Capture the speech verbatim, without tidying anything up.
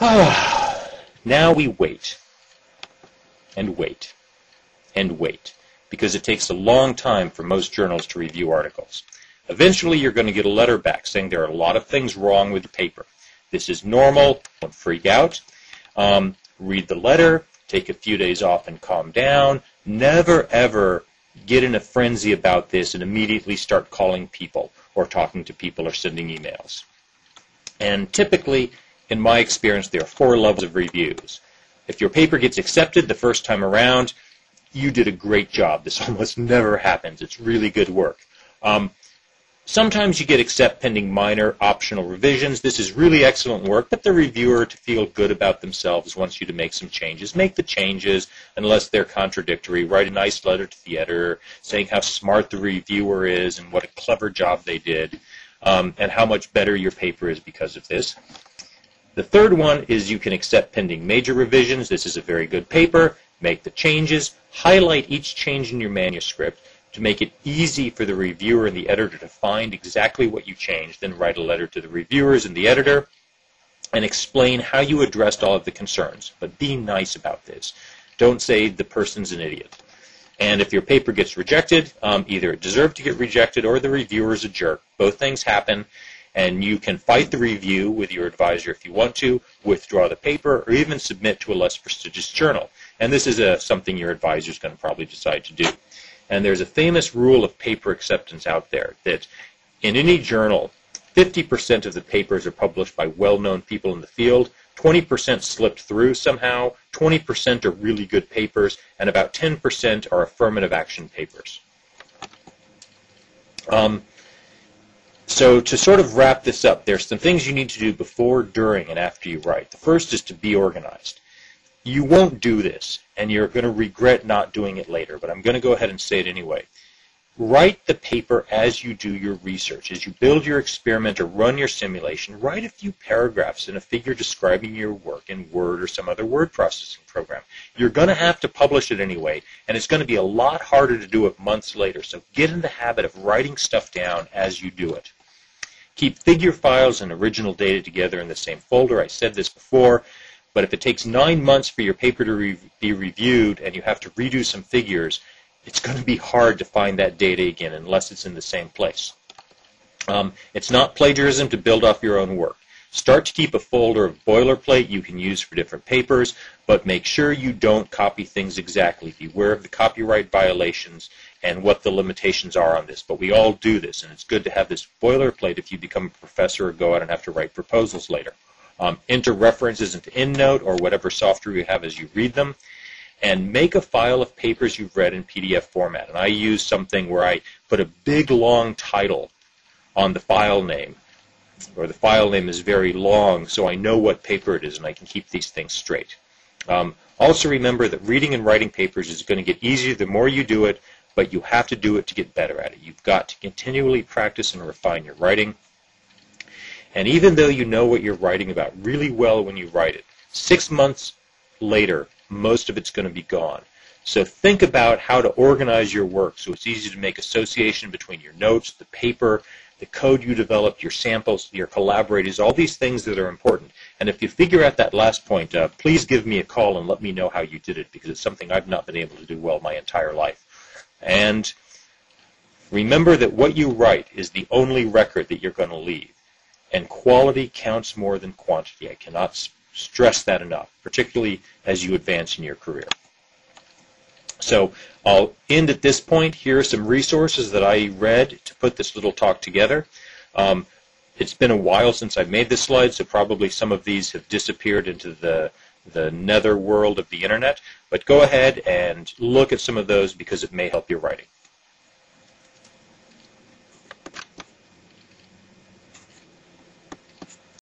Now we wait and wait and wait, because it takes a long time for most journals to review articles. Eventually you're going to get a letter back saying there are a lot of things wrong with the paper. This is normal. Don't freak out. Um, read the letter. Take a few days off and calm down. Never, ever get in a frenzy about this and immediately start calling people or talking to people or sending emails. And typically, in my experience, there are four levels of reviews. If your paper gets accepted the first time around, you did a great job. This almost never happens. It's really good work. Um, Sometimes you get accept pending minor optional revisions. This is really excellent work, but the reviewer, to feel good about themselves, wants you to make some changes. Make the changes unless they're contradictory. Write a nice letter to the editor saying how smart the reviewer is and what a clever job they did, um, and how much better your paper is because of this. The third one is you can accept pending major revisions. This is a very good paper. Make the changes. Highlight each change in your manuscript to make it easy for the reviewer and the editor to find exactly what you changed, then write a letter to the reviewers and the editor and explain how you addressed all of the concerns. But be nice about this. Don't say the person's an idiot. And if your paper gets rejected, um, either it deserved to get rejected or the reviewer's a jerk. Both things happen, and you can fight the review with your advisor if you want to, withdraw the paper, or even submit to a less prestigious journal. And this is a, something your advisor is going to probably decide to do. And there's a famous rule of paper acceptance out there that in any journal, fifty percent of the papers are published by well-known people in the field, twenty percent slipped through somehow, twenty percent are really good papers, and about ten percent are affirmative action papers. Um, so to sort of wrap this up, there's some things you need to do before, during, and after you write. The first is to be organized. You won't do this, and you're going to regret not doing it later, but I'm going to go ahead and say it anyway. Write the paper as you do your research. As you build your experiment or run your simulation, write a few paragraphs and a figure describing your work in Word or some other word processing program. You're going to have to publish it anyway, and it's going to be a lot harder to do it months later, so get in the habit of writing stuff down as you do it. Keep figure files and original data together in the same folder. I said this before. But if it takes nine months for your paper to re be reviewed and you have to redo some figures, it's going to be hard to find that data again unless it's in the same place. Um, it's not plagiarism to build off your own work. Start to keep a folder of boilerplate you can use for different papers, but make sure you don't copy things exactly. Beware of the copyright violations and what the limitations are on this. But we all do this, and it's good to have this boilerplate if you become a professor or go out and have to write proposals later. Um, enter references into EndNote or whatever software you have as you read them, and make a file of papers you've read in P D F format. And I use something where I put a big, long title on the file name, or the file name is very long, so I know what paper it is, and I can keep these things straight. Um, also remember that reading and writing papers is going to get easier the more you do it, but you have to do it to get better at it. You've got to continually practice and refine your writing. And even though you know what you're writing about really well when you write it, six months later, most of it's going to be gone. So think about how to organize your work so it's easy to make association between your notes, the paper, the code you developed, your samples, your collaborators, all these things that are important. And if you figure out that last point, uh, please give me a call and let me know how you did it, because it's something I've not been able to do well my entire life. And remember that what you write is the only record that you're going to leave. And quality counts more than quantity. I cannot stress that enough, particularly as you advance in your career. So I'll end at this point. Here are some resources that I read to put this little talk together. Um, it's been a while since I've made this slide, so probably some of these have disappeared into the, the nether world of the Internet. But go ahead and look at some of those because it may help your writing.